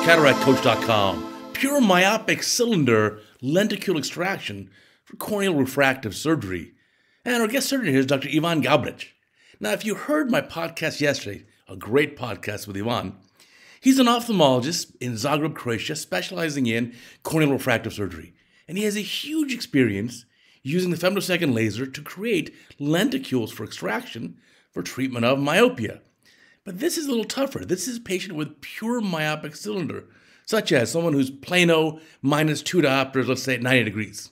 Cataractcoach.com. Pure myopic cylinder lenticule extraction for corneal refractive surgery. And our guest surgeon here is Dr. Ivan Gabric. Now, if you heard my podcast yesterday, a great podcast with Ivan, he's an ophthalmologist in Zagreb, Croatia, specializing in corneal refractive surgery. And he has a huge experience using the femtosecond laser to create lenticules for extraction for treatment of myopia. But this is a little tougher. This is a patient with pure myopic cylinder, such as someone who's plano minus 2 diopters, let's say at 90 degrees.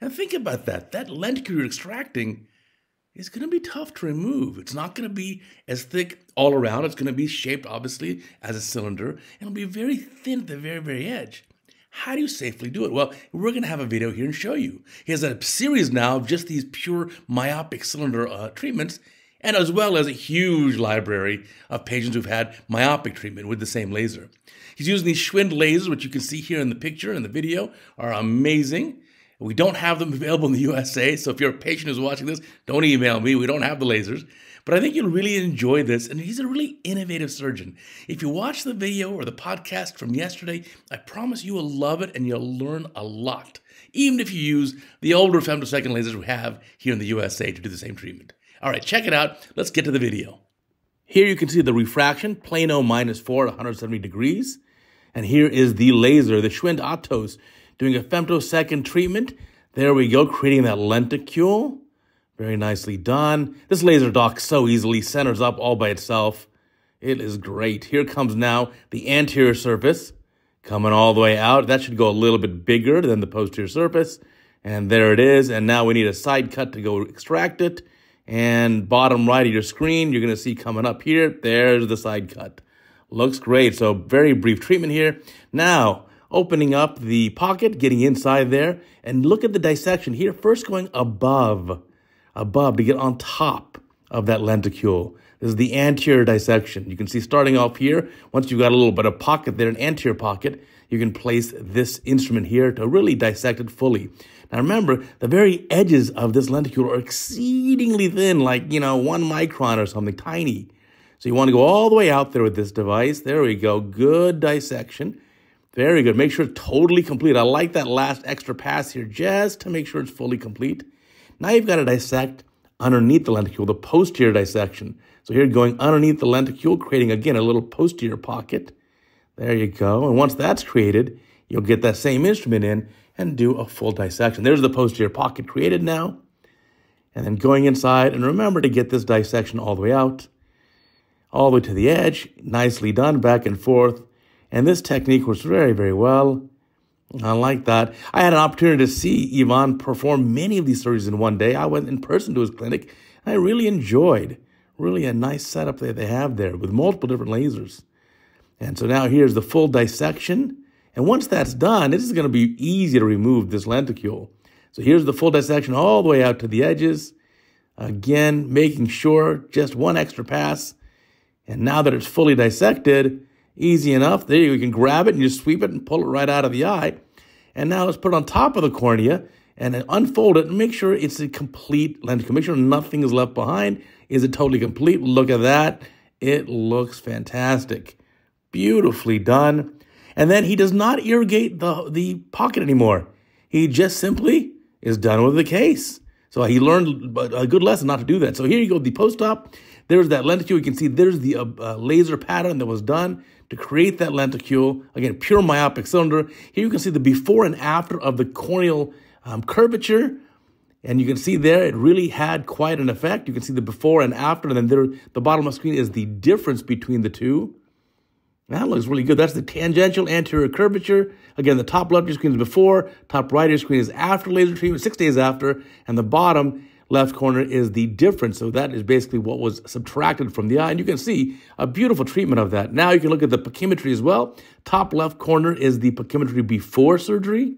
And think about that. That lenticule you're extracting is going to be tough to remove. It's not going to be as thick all around. It's going to be shaped, obviously, as a cylinder, and it'll be very thin at the very, very edge. How do you safely do it? Well, we're going to have a video here and show you. He has a series now of just these pure myopic cylinder treatments, and as well as a huge library of patients who've had myopic treatment with the same laser. He's using these Schwind lasers, which you can see here in the picture and the video, are amazing. We don't have them available in the USA, so if you're a patient who's watching this, don't email me. We don't have the lasers. But I think you'll really enjoy this, and he's a really innovative surgeon. If you watch the video or the podcast from yesterday, I promise you will love it and you'll learn a lot, even if you use the older femtosecond lasers we have here in the USA to do the same treatment. All right, check it out. Let's get to the video. Here you can see the refraction, plano minus 4 at 170 degrees. And here is the laser, the Schwind Atos, doing a femtosecond treatment. There we go, creating that lenticule. Very nicely done. This laser dock so easily centers up all by itself. It is great. Here comes now the anterior surface coming all the way out. That should go a little bit bigger than the posterior surface. And there it is. And now we need a side cut to go extract it. And bottom right of your screen, you're going to see coming up here, there's the side cut. Looks great. So very brief treatment here. Now, opening up the pocket, getting inside there, and look at the dissection here. First going above to get on top of that lenticule. This is the anterior dissection. You can see starting off here, once you've got a little bit of pocket there, an anterior pocket, you can place this instrument here to really dissect it fully. Now remember, the very edges of this lenticule are exceedingly thin, like, 1 micron or something, tiny. So you want to go all the way out there with this device. There we go. Good dissection. Very good. Make sure it's totally complete. I like that last extra pass here just to make sure it's fully complete. Now you've got to dissect underneath the lenticule, the posterior dissection. So here going underneath the lenticule, creating, again, a little posterior pocket. There you go. And once that's created, you'll get that same instrument in and do a full dissection. There's the posterior pocket created now. And then going inside, and remember to get this dissection all the way out, all the way to the edge. Nicely done, back and forth. And this technique works very, very well. I like that. I had an opportunity to see Ivan perform many of these surgeries in one day. I went in person to his clinic, and I really enjoyed. Really a nice setup that they have there with multiple different lasers. And so now here's the full dissection. And once that's done, this is going to be easy to remove this lenticule. So here's the full dissection all the way out to the edges. Again, making sure just one extra pass. And now that it's fully dissected, easy enough. There you can grab it and just sweep it and pull it right out of the eye. And now let's put it on top of the cornea and unfold it and make sure it's a complete lenticule. Make sure nothing is left behind. Is it totally complete? Look at that. It looks fantastic. Beautifully done. And then he does not irrigate the pocket anymore. He just simply is done with the case. So he learned a good lesson not to do that. So here you go, the post-op. There's that lenticule. You can see there's the laser pattern that was done to create that lenticule. Again, pure myopic cylinder. Here you can see the before and after of the corneal curvature. And you can see there, it really had quite an effect. You can see the before and after. And then there, the bottom of the screen is the difference between the two. That looks really good. That's the tangential anterior curvature. Again, the top left of your screen is before, top right of your screen is after laser treatment, 6 days after, and the bottom left corner is the difference. So that is basically what was subtracted from the eye, and you can see a beautiful treatment of that. Now you can look at the pachymetry as well. Top left corner is the pachymetry before surgery,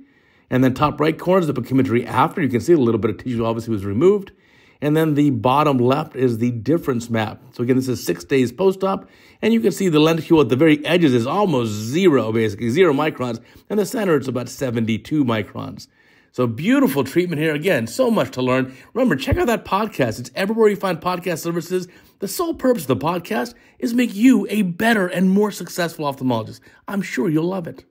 and then top right corner is the pachymetry after. You can see a little bit of tissue obviously was removed. And then the bottom left is the difference map. So again, this is 6 days post-op. And you can see the lenticule at the very edges is almost zero, basically, 0 microns. And the center, it's about 72 microns. So beautiful treatment here. Again, so much to learn. Remember, check out that podcast. It's everywhere you find podcast services. The sole purpose of the podcast is to make you a better and more successful ophthalmologist. I'm sure you'll love it.